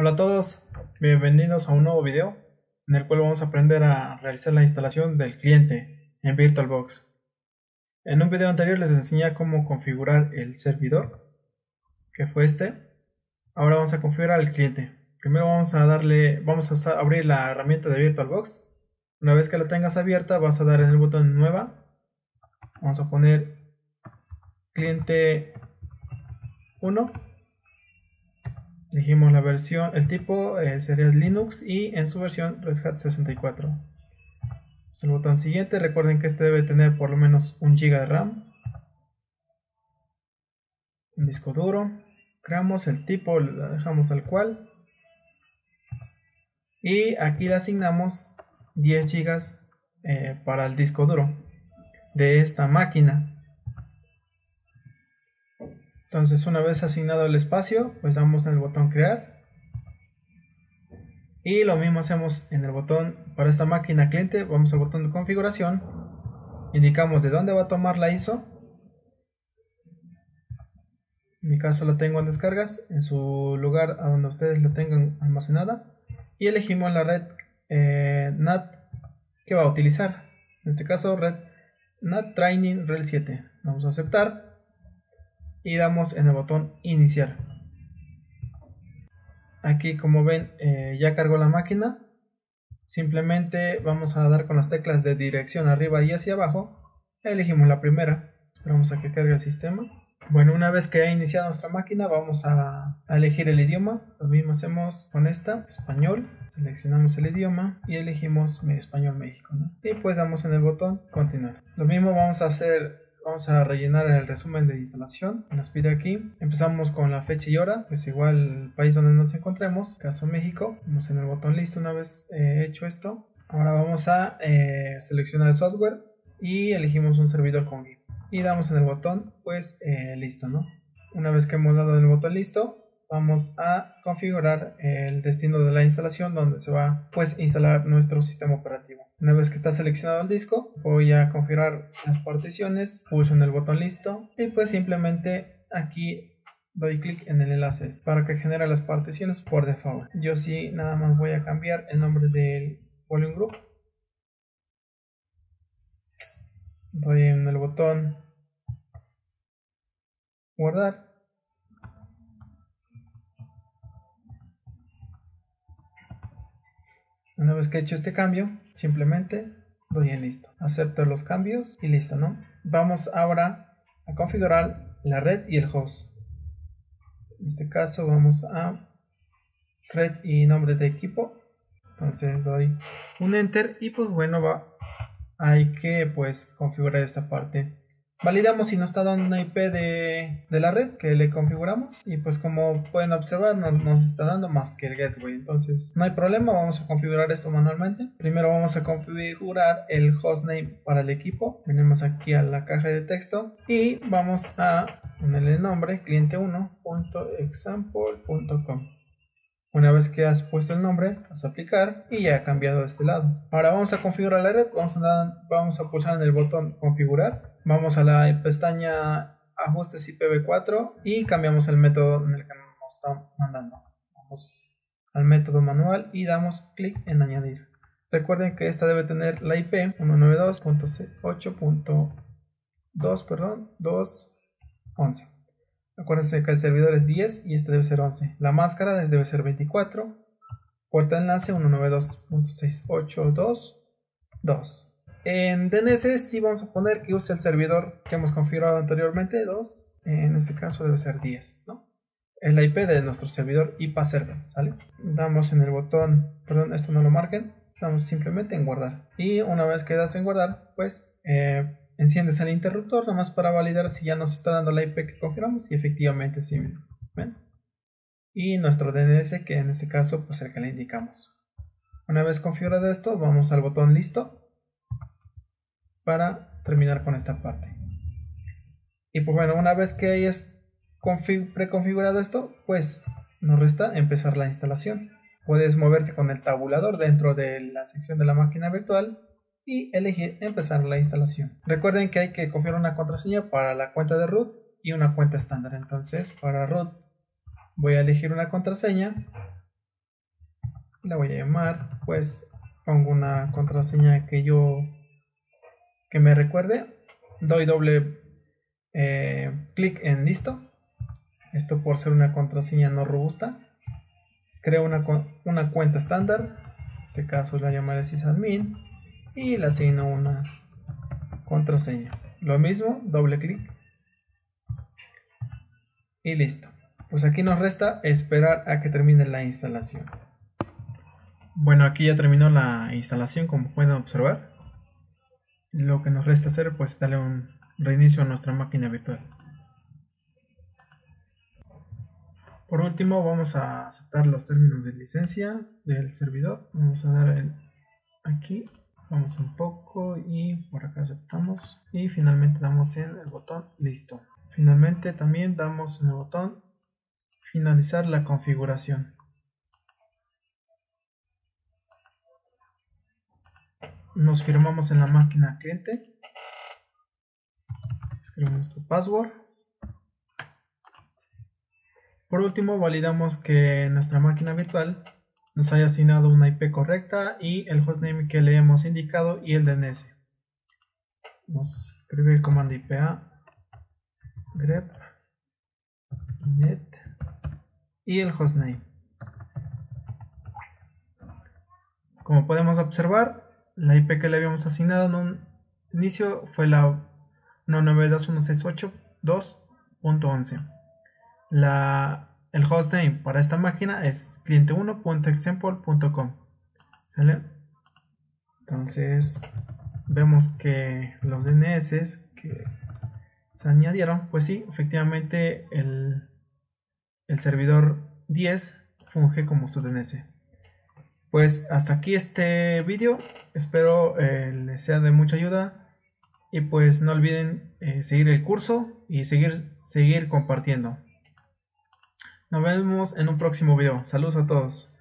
Hola a todos, bienvenidos a un nuevo video en el cual vamos a aprender a realizar la instalación del cliente en VirtualBox. En un video anterior les enseñé cómo configurar el servidor, que fue este. Ahora vamos a configurar el cliente. Primero vamos a abrir la herramienta de VirtualBox. Una vez que la tengas abierta, vas a dar en el botón nueva. Vamos a poner Cliente1. Elegimos la versión, el tipo sería Linux y en su versión Red Hat 64. El botón siguiente, recuerden que este debe tener por lo menos 1 GB de RAM. Un disco duro. Creamos el tipo, lo dejamos tal cual. Y aquí le asignamos 10 GB para el disco duro de esta máquina. Entonces, una vez asignado el espacio, pues damos en el botón crear. Y lo mismo hacemos en el botón para esta máquina cliente. Vamos al botón de configuración. Indicamos de dónde va a tomar la ISO. En mi caso la tengo en descargas, en su lugar a donde ustedes la tengan almacenada. Y elegimos la red NAT que va a utilizar. En este caso, red NAT Training Rel 7. Vamos a aceptar. Y damos en el botón iniciar. Aquí, como ven, ya cargó la máquina. Simplemente vamos a dar con las teclas de dirección arriba y hacia abajo. Elegimos la primera. Esperamos a que cargue el sistema. Bueno, una vez que ha iniciado nuestra máquina, vamos a elegir el idioma. Lo mismo hacemos con esta, español. Seleccionamos el idioma y elegimos español México, ¿no? Y pues damos en el botón continuar. Lo mismo vamos a hacer. Vamos a rellenar el resumen de instalación. Nos pide aquí. Empezamos con la fecha y hora. Pues igual el país donde nos encontremos. Caso México. Vamos en el botón listo una vez hecho esto. Ahora vamos a seleccionar el software. Y elegimos un servidor con Git. Y damos en el botón pues listo, ¿no? Una vez que hemos dado en el botón listo. Vamos a configurar el destino de la instalación donde se va pues a instalar nuestro sistema operativo. Una vez que está seleccionado el disco, voy a configurar las particiones, pulso en el botón listo y pues simplemente aquí doy clic en el enlace para que genere las particiones por default. Yo sí nada más voy a cambiar el nombre del volume group. Doy en el botón guardar. Una vez que he hecho este cambio, simplemente doy en listo. Acepto los cambios y listo, ¿no? Vamos ahora a configurar la red y el host. En este caso vamos a red y nombre de equipo. Entonces doy un enter y pues bueno, hay que pues configurar esta parte. Validamos si nos está dando una IP de la red que le configuramos. Y pues como pueden observar nos está dando más que el gateway. Entonces no hay problema, vamos a configurar esto manualmente. Primero vamos a configurar el hostname para el equipo. Venimos aquí a la caja de texto. Y vamos a ponerle el nombre cliente1.example.com. Una vez que has puesto el nombre, vas a aplicar y ya ha cambiado de este lado. Ahora vamos a configurar la red. Vamos a pulsar en el botón configurar. Vamos a la pestaña ajustes IPv4 y cambiamos el método en el que nos están mandando. Vamos al método manual y damos clic en añadir. Recuerden que esta debe tener la IP 192.8.2.11. Acuérdense que el servidor es 10 y este debe ser 11. La máscara debe ser 24. Puerta de enlace 192.682.2. En DNS sí vamos a poner que use el servidor que hemos configurado anteriormente, 2. En este caso debe ser 10, ¿no? Es la IP de nuestro servidor IPA server, ¿sale? Damos en el botón, perdón, esto no lo marquen. Damos simplemente en guardar. Y una vez que das en guardar, pues enciendes el interruptor, nomás para validar si ya nos está dando la IP que configuramos. Y efectivamente sí, ¿ven? Y nuestro DNS, que en este caso, pues el que le indicamos. Una vez configurado esto, vamos al botón listo. Para terminar con esta parte. Y pues bueno, una vez que hayas preconfigurado esto, pues nos resta empezar la instalación. Puedes moverte con el tabulador dentro de la sección de la máquina virtual y elegir empezar la instalación. Recuerden que hay que configurar una contraseña para la cuenta de root y una cuenta estándar. Entonces para root voy a elegir una contraseña la voy a llamar, pues pongo una contraseña que me recuerde, doy doble clic en listo, esto por ser una contraseña no robusta, creo una cuenta estándar, en este caso la llamaré sysadmin y le asigno una contraseña, lo mismo, doble clic y listo. Pues aquí nos resta esperar a que termine la instalación. Bueno, aquí ya terminó la instalación, como pueden observar. Lo que nos resta hacer, pues darle un reinicio a nuestra máquina virtual. Por último, vamos a aceptar los términos de licencia del servidor. Vamos a dar aquí, vamos un poco y por acá aceptamos. Y finalmente damos en el botón listo. Finalmente también damos en el botón finalizar la configuración. Nos firmamos en la máquina cliente. Escribimos nuestro password. Por último, validamos que nuestra máquina virtual nos haya asignado una IP correcta y el hostname que le hemos indicado y el DNS. Vamos a escribir el comando IPA grep net y el hostname. Como podemos observar, la IP que le habíamos asignado en un inicio fue la 192.168.2.11. El hostname para esta máquina es cliente1.example.com. ¿Sale? Entonces vemos que los DNS que se añadieron, pues sí, efectivamente el servidor 10 funge como su DNS. Pues hasta aquí este vídeo, espero les sea de mucha ayuda y pues no olviden seguir el curso y seguir compartiendo. Nos vemos en un próximo video, saludos a todos.